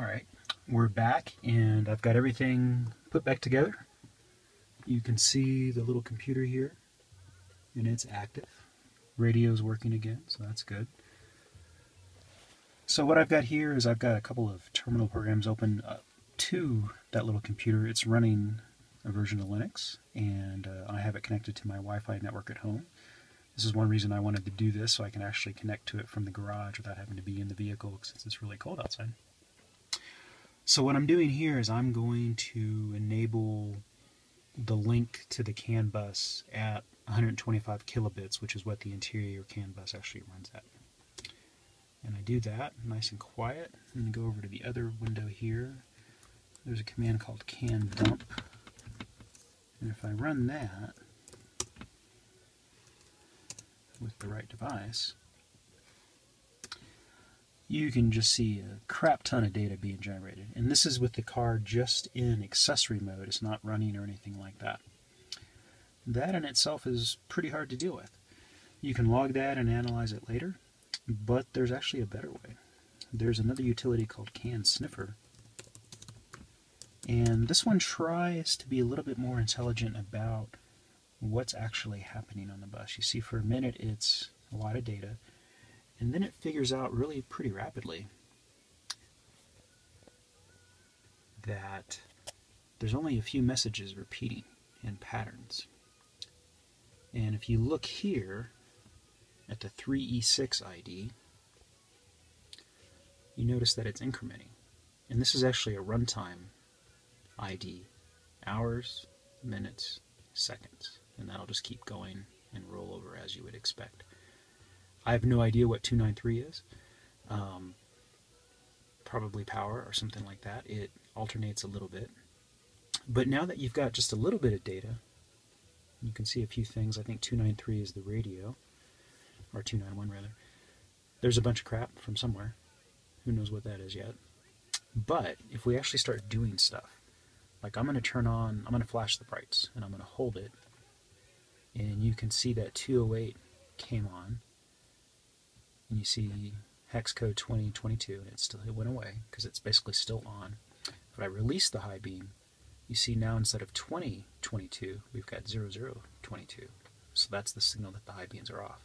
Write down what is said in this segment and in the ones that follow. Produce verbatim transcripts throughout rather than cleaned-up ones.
Alright, we're back and I've got everything put back together. You can see the little computer here and it's active. Radio's working again, so that's good. So what I've got here is I've got a couple of terminal programs open up to that little computer. It's running a version of Linux and uh, I have it connected to my Wi-Fi network at home. This is one reason I wanted to do this, so I can actually connect to it from the garage without having to be in the vehicle since it's really cold outside. So what I'm doing here is I'm going to enable the link to the CAN bus at one hundred twenty-five kilobits, which is what the interior CAN bus actually runs at. And I do that, nice and quiet. I'm going to go over to the other window here. There's a command called CAN dump. And if I run that with the right device, you can just see a crap ton of data being generated. And this is with the car just in accessory mode. It's not running or anything like that. That in itself is pretty hard to deal with. You can log that and analyze it later, but there's actually a better way. There's another utility called CAN Sniffer. And this one tries to be a little bit more intelligent about what's actually happening on the bus. You see, for a minute it's a lot of data, and then it figures out really pretty rapidly that there's only a few messages repeating in patterns. And if you look here at the three E six I D, you notice that it's incrementing. And this is actually a runtime I D, hours, minutes, seconds. And that'll just keep going and roll over as you would expect. I have no idea what two ninety-three is, um, probably power or something like that. It alternates a little bit. But now that you've got just a little bit of data, you can see a few things. I think two ninety-three is the radio, or two ninety-one rather. There's a bunch of crap from somewhere. Who knows what that is yet. But if we actually start doing stuff, like I'm going to turn on, I'm going to flash the brights, and I'm going to hold it. And you can see that two oh eight came on. And you see hex code twenty twenty-two, and it still it went away because it's basically still on. But I released the high beam. You see now instead of twenty twenty-two, we've got zero zero twenty-two. So that's the signal that the high beams are off.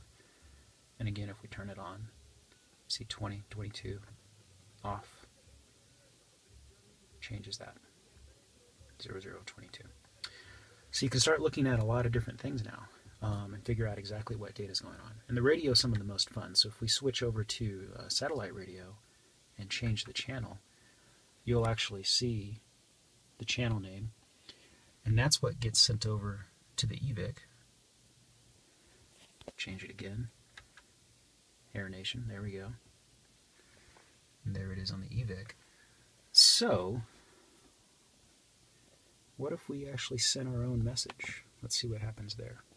And again, if we turn it on, you see twenty twenty-two off, changes that. zero zero twenty-two. So you can start looking at a lot of different things now um, and figure out exactly what data is going on. And the radio is some of the most fun. So if we switch over to uh, satellite radio and change the channel, you'll actually see the channel name. And that's what gets sent over to the E V I C. Change it again. AirNation, there we go. And there it is on the E V I C. So what if we actually send our own message? Let's see what happens there.